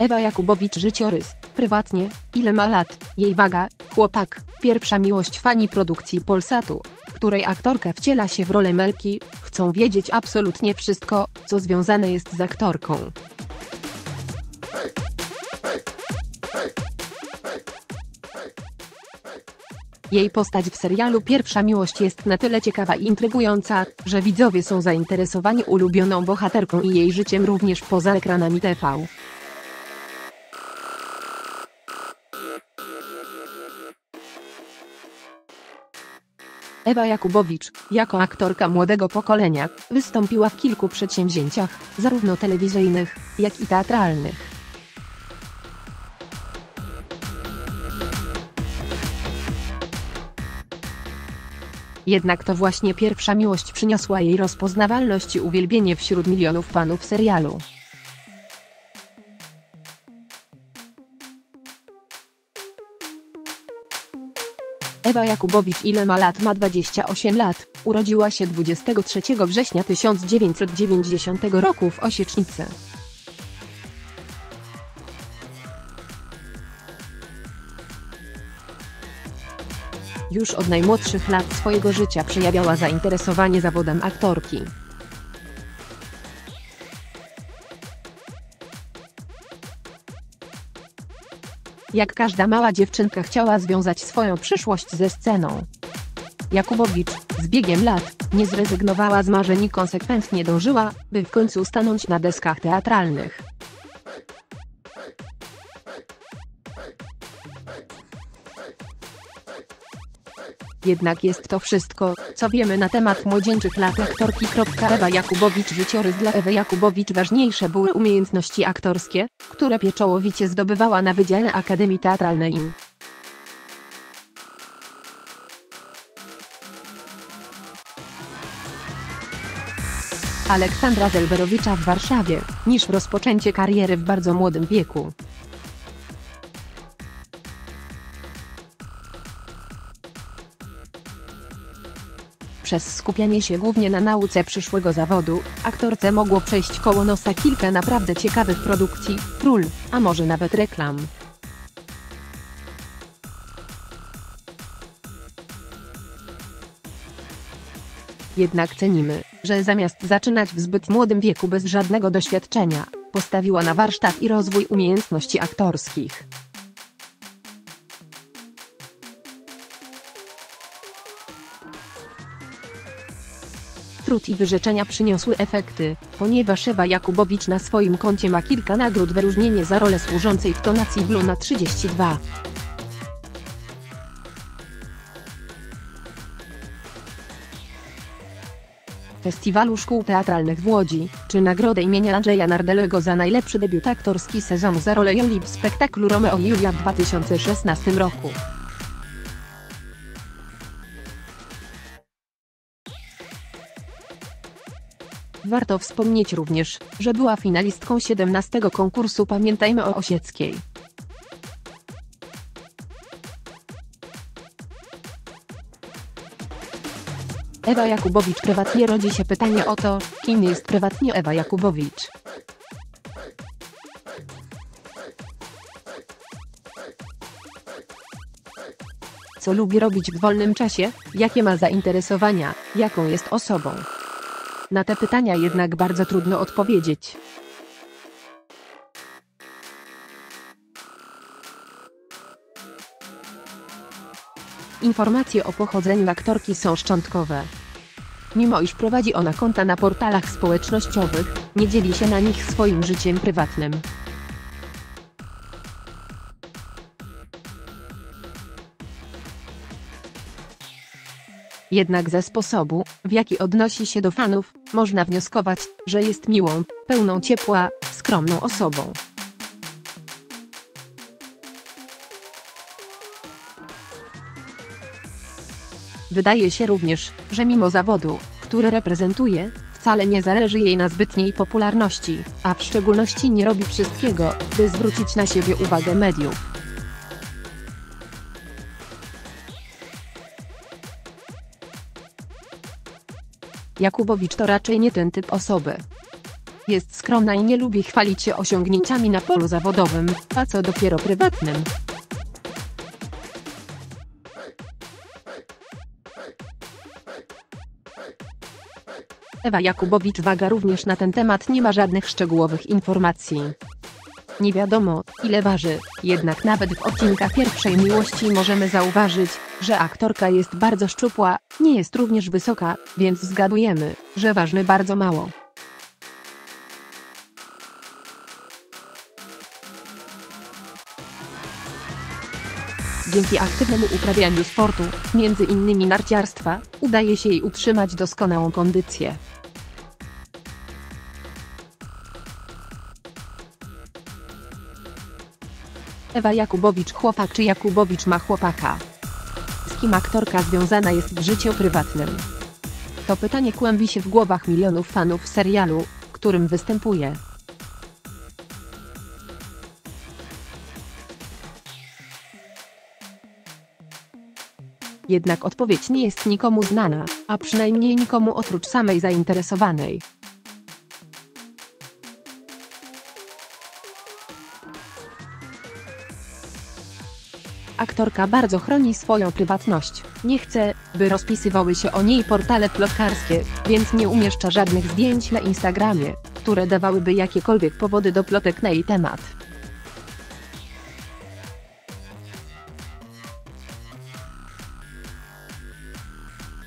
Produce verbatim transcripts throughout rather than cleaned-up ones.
Ewa Jakubowicz życiorys, prywatnie, ile ma lat, jej waga, chłopak. Pierwsza miłość. Fani produkcji Polsatu, której aktorka wciela się w rolę Melki, chcą wiedzieć absolutnie wszystko, co związane jest z aktorką. Jej postać w serialu Pierwsza Miłość jest na tyle ciekawa i intrygująca, że widzowie są zainteresowani ulubioną bohaterką i jej życiem również poza ekranami T V. Ewa Jakubowicz, jako aktorka młodego pokolenia, wystąpiła w kilku przedsięwzięciach, zarówno telewizyjnych, jak i teatralnych. Jednak to właśnie Pierwsza Miłość przyniosła jej rozpoznawalność i uwielbienie wśród milionów fanów serialu. Ewa Jakubowicz. Ile ma lat? Ma dwadzieścia osiem lat, urodziła się dwudziestego trzeciego września tysiąc dziewięćset dziewięćdziesiątego roku w Osiecznicy. Już od najmłodszych lat swojego życia przejawiała zainteresowanie zawodem aktorki. Jak każda mała dziewczynka chciała związać swoją przyszłość ze sceną. Jakubowicz, z biegiem lat, nie zrezygnowała z marzeń i konsekwentnie dążyła, by w końcu stanąć na deskach teatralnych. Jednak jest to wszystko, co wiemy na temat młodzieńczych lat aktorki. Ewa Jakubowicz. Życiorys. Dla Ewy Jakubowicz ważniejsze były umiejętności aktorskie, które pieczołowicie zdobywała na Wydziale Akademii Teatralnej im. Aleksandra Zelwerowicza w Warszawie, niż rozpoczęcie kariery w bardzo młodym wieku. Przez skupianie się głównie na nauce przyszłego zawodu, aktorce mogło przejść koło nosa kilka naprawdę ciekawych produkcji, ról, a może nawet reklam. Jednak cenimy, że zamiast zaczynać w zbyt młodym wieku bez żadnego doświadczenia, postawiła na warsztat i rozwój umiejętności aktorskich. Trud i wyrzeczenia przyniosły efekty, ponieważ Ewa Jakubowicz na swoim koncie ma kilka nagród. Wyróżnienie za rolę służącej w tonacji blu na trzydzieści dwa. Festiwalu Szkół Teatralnych w Łodzi, czy nagrodę imienia Andrzeja Nardelego za najlepszy debiut aktorski sezonu za rolę Joli w spektaklu Romeo i Julia w dwa tysiące szesnastym roku. Warto wspomnieć również, że była finalistką siedemnastego konkursu Pamiętajmy o Osieckiej. Ewa Jakubowicz prywatnie. Rodzi się pytanie o to, kim jest prywatnie Ewa Jakubowicz. Co lubi robić w wolnym czasie, jakie ma zainteresowania, jaką jest osobą. Na te pytania jednak bardzo trudno odpowiedzieć. Informacje o pochodzeniu aktorki są szczątkowe. Mimo iż prowadzi ona konta na portalach społecznościowych, nie dzieli się na nich swoim życiem prywatnym. Jednak ze sposobu, w jaki odnosi się do fanów, można wnioskować, że jest miłą, pełną ciepła, skromną osobą. Wydaje się również, że mimo zawodu, który reprezentuje, wcale nie zależy jej na zbytniej popularności, a w szczególności nie robi wszystkiego, by zwrócić na siebie uwagę mediów. Jakubowicz to raczej nie ten typ osoby. jest skromna i nie lubi chwalić się osiągnięciami na polu zawodowym, a co dopiero prywatnym. Ewa Jakubowicz waga również na ten temat, nie ma żadnych szczegółowych informacji. Nie wiadomo, ile waży, jednak nawet w odcinkach Pierwszej Miłości możemy zauważyć, że aktorka jest bardzo szczupła, nie jest również wysoka, więc zgadujemy, że waży bardzo mało. Dzięki aktywnemu uprawianiu sportu, między innymi narciarstwa, udaje się jej utrzymać doskonałą kondycję. Ewa Jakubowicz chłopak czy Jakubowicz ma chłopaka? Z kim aktorka związana jest w życiu prywatnym? To pytanie kłębi się w głowach milionów fanów serialu, w którym występuje. Jednak odpowiedź nie jest nikomu znana, a przynajmniej nikomu oprócz samej zainteresowanej. Aktorka bardzo chroni swoją prywatność, nie chce, by rozpisywały się o niej portale plotkarskie, więc nie umieszcza żadnych zdjęć na Instagramie, które dawałyby jakiekolwiek powody do plotek na jej temat.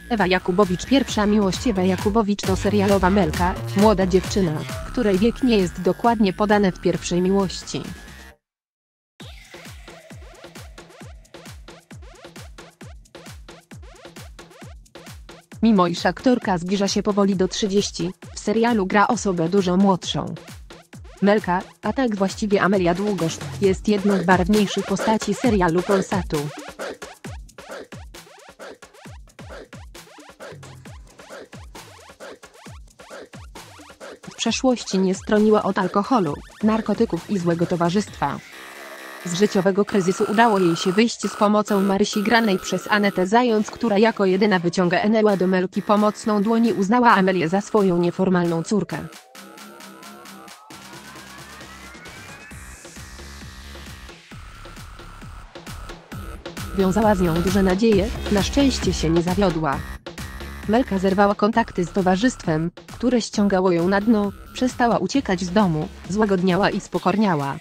Ewa Jakubowicz. Pierwsza miłość. Ewa Jakubowicz to serialowa Melka, młoda dziewczyna, której wiek nie jest dokładnie podany w Pierwszej Miłości. Mimo iż aktorka zbliża się powoli do trzydziestu, w serialu gra osobę dużo młodszą. Melka, a tak właściwie Amelia Długosz, jest jedną z barwniejszych postaci serialu Polsatu. W przeszłości nie stroniła od alkoholu, narkotyków i złego towarzystwa. Z życiowego kryzysu udało jej się wyjść z pomocą Marysi Granej przez Anetę Zając, która jako jedyna wyciągnęła do Melki pomocną dłoń i uznała Amelię za swoją nieformalną córkę. Wiązała z nią duże nadzieje, na szczęście się nie zawiodła. Melka zerwała kontakty z towarzystwem, które ściągało ją na dno, przestała uciekać z domu, złagodniała i spokorniała.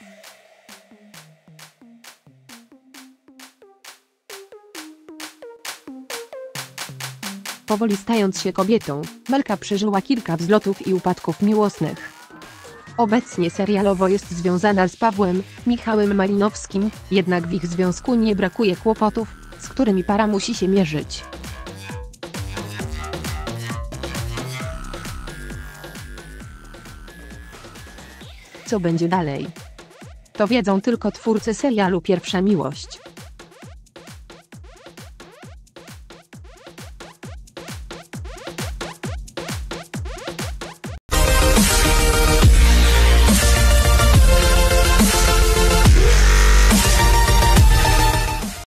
Powoli stając się kobietą, Melka przeżyła kilka wzlotów i upadków miłosnych. Obecnie serialowo jest związana z Pawłem, Michałem Malinowskim, jednak w ich związku nie brakuje kłopotów, z którymi para musi się mierzyć. Co będzie dalej? To wiedzą tylko twórcy serialu Pierwsza Miłość.